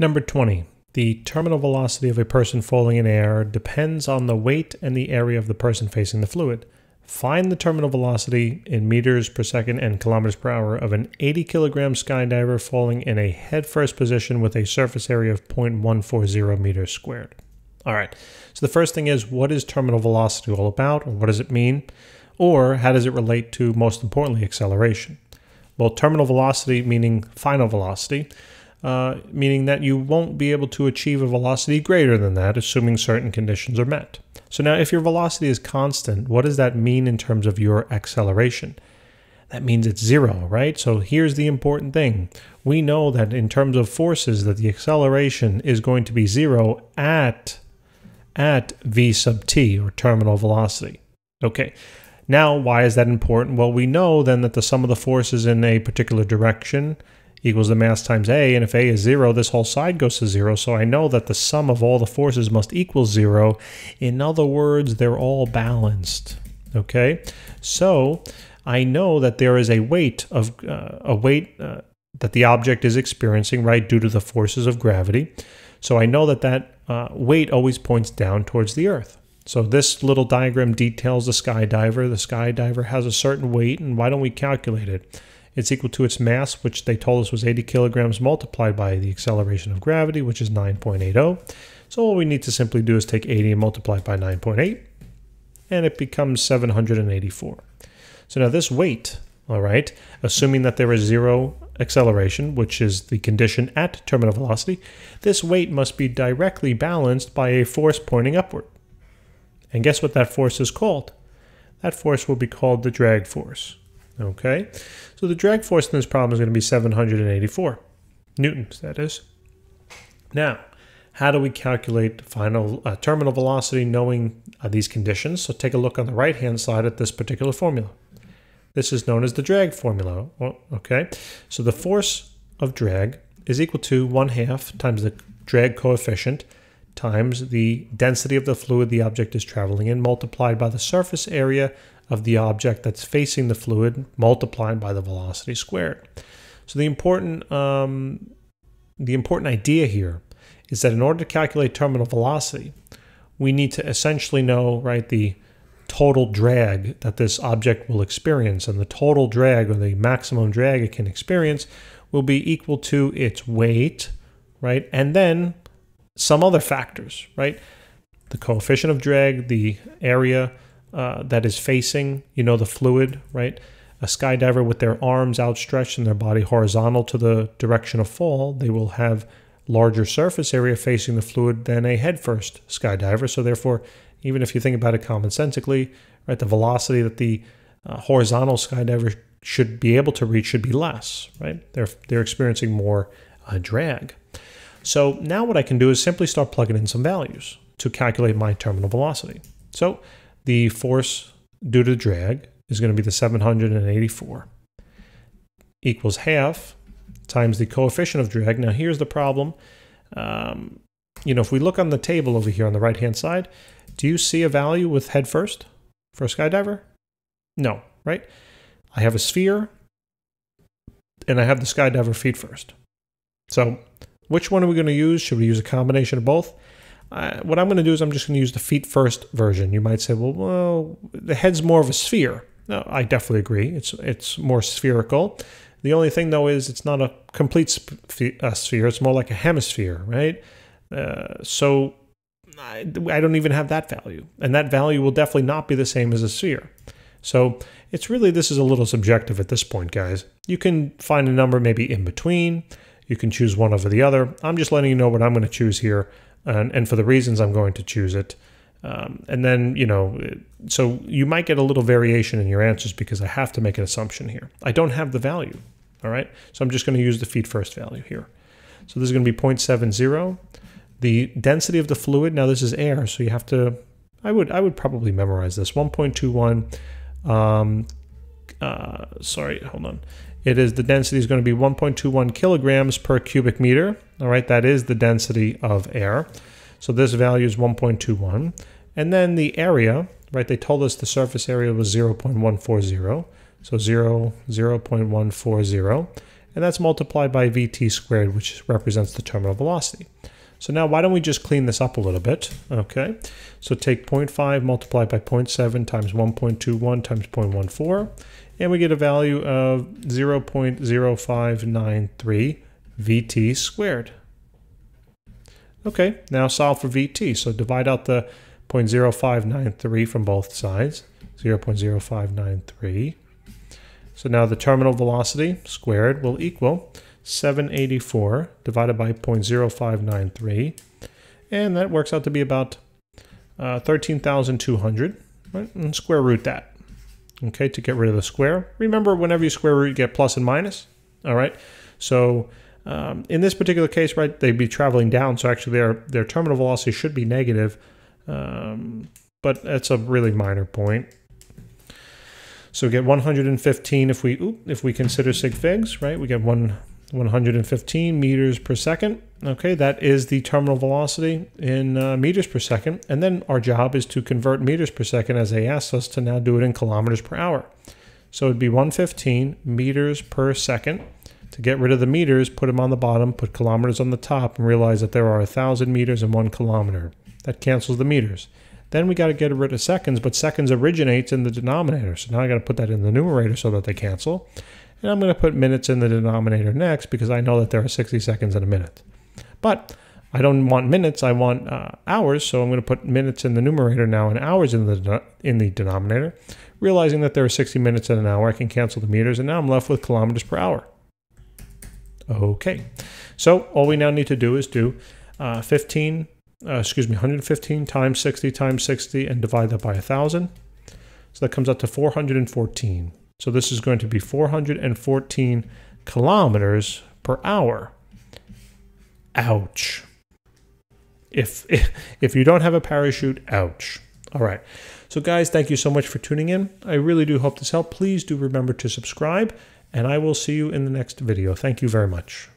Number 20. The terminal velocity of a person falling in air depends on the weight and the area of the person facing the fluid. Find the terminal velocity in meters per second and kilometers per hour of an 80 kilogram skydiver falling in a headfirst position with a surface area of 0.140 meters squared. All right, so the first thing is, what is terminal velocity all about, or what does it mean? Or how does it relate to, most importantly, acceleration? Well, terminal velocity, meaning final velocity, meaning that you won't be able to achieve a velocity greater than that, assuming certain conditions are met. So now, if your velocity is constant, what does that mean in terms of your acceleration? That means it's zero, right? So here's the important thing. We know that in terms of forces, that the acceleration is going to be zero at v sub t, or terminal velocity. Okay. Now, why is that important? Well, we know then that the sum of the forces in a particular direction equals the mass times A, and if A is zero, this whole side goes to zero, so I know that the sum of all the forces must equal zero. In other words, they're all balanced, okay? So I know that there is a weight of that the object is experiencing, right, due to the forces of gravity. So I know that weight always points down towards the Earth. So this little diagram details the skydiver. The skydiver has a certain weight, and why don't we calculate it? It's equal to its mass, which they told us was 80 kilograms multiplied by the acceleration of gravity, which is 9.80. So all we need to simply do is take 80 and multiply it by 9.8, and it becomes 784. So now this weight, all right, assuming that there is zero acceleration, which is the condition at terminal velocity, this weight must be directly balanced by a force pointing upward. And guess what that force is called? That force will be called the drag force. Okay, so the drag force in this problem is going to be 784 newtons, that is. Now, how do we calculate final terminal velocity knowing these conditions? So take a look on the right-hand side at this particular formula. This is known as the drag formula, okay? So the force of drag is equal to 1/2 times the drag coefficient times the density of the fluid the object is traveling in, multiplied by the surface area of the object that's facing the fluid, multiplied by the velocity squared. So the important idea here is that in order to calculate terminal velocity, we need to essentially know, right, the total drag that this object will experience, and the total drag, or the maximum drag it can experience, will be equal to its weight, right, and then some other factors, right? The coefficient of drag, the area that is facing, you know, the fluid, right? A skydiver with their arms outstretched and their body horizontal to the direction of fall, they will have larger surface area facing the fluid than a headfirst skydiver. So therefore, even if you think about it commonsensically, right, the velocity that the horizontal skydiver should be able to reach should be less, right? They're experiencing more drag. So now what I can do is simply start plugging in some values to calculate my terminal velocity. So the force due to drag is going to be the 784 equals 1/2 times the coefficient of drag. Now here's the problem. You know, if we look on the table over here on the right-hand side, do you see a value with head first for a skydiver? No, right? I have a sphere, and I have the skydiver feet first. So which one are we going to use? Should we use a combination of both? What I'm going to do is I'm just going to use the feet first version. You might say, well, the head's more of a sphere. No, I definitely agree. It's more spherical. The only thing, though, is it's not a complete sphere. It's more like a hemisphere, right? So I don't even have that value. And that value will definitely not be the same as a sphere. So it's really, this is a little subjective at this point, guys. You can find a number maybe in between. You can choose one over the other. I'm just letting you know what I'm going to choose here. And for the reasons I'm going to choose it. And then, you know, so you might get a little variation in your answers because I have to make an assumption here. I don't have the value, all right? So I'm just going to use the feet first value here. So this is going to be 0.70. The density of the fluid, now this is air, so you have to, I would probably memorize this, 1.21, sorry, hold on. It is, the density is going to be 1.21 kilograms per cubic meter. All right, that is the density of air. So this value is 1.21. And then the area, right, they told us the surface area was 0.140. So 0.140. and that's multiplied by Vt squared, which represents the terminal velocity. So now why don't we just clean this up a little bit, okay? So take 0.5 multiplied by 0.7 times 1.21 times 0.14, and we get a value of 0.0593 Vt squared. Okay, now solve for Vt. So divide out the 0.0593 from both sides, 0.0593. So now the terminal velocity squared will equal 784 divided by 0.0593, and that works out to be about 13,200, right? And square root that, okay, to get rid of the square. Remember, whenever you square root, you get plus and minus, all right? So in this particular case, right, they'd be traveling down, so actually their terminal velocity should be negative, but that's a really minor point. So we get 115 if we consider sig figs, right? We get 115 meters per second. Okay, that is the terminal velocity in meters per second. And then our job is to convert meters per second, as they asked us to now do it in kilometers per hour. So it'd be 115 meters per second. To get rid of the meters, put them on the bottom, put kilometers on the top, and realize that there are 1,000 meters in 1 kilometer. That cancels the meters. Then we got to get rid of seconds, but seconds originates in the denominator. So now I got to put that in the numerator so that they cancel. And I'm going to put minutes in the denominator next, because I know that there are 60 seconds in a minute. But I don't want minutes, I want hours, so I'm going to put minutes in the numerator now and hours in the denominator. Realizing that there are 60 minutes in an hour, I can cancel the meters, and now I'm left with kilometers per hour. Okay, so all we now need to do is do 115 times 60 times 60 and divide that by 1,000. So that comes out to 414. So this is going to be 414 kilometers per hour. Ouch. If you don't have a parachute, ouch. All right. So guys, thank you so much for tuning in. I really do hope this helped. Please do remember to subscribe, and I will see you in the next video. Thank you very much.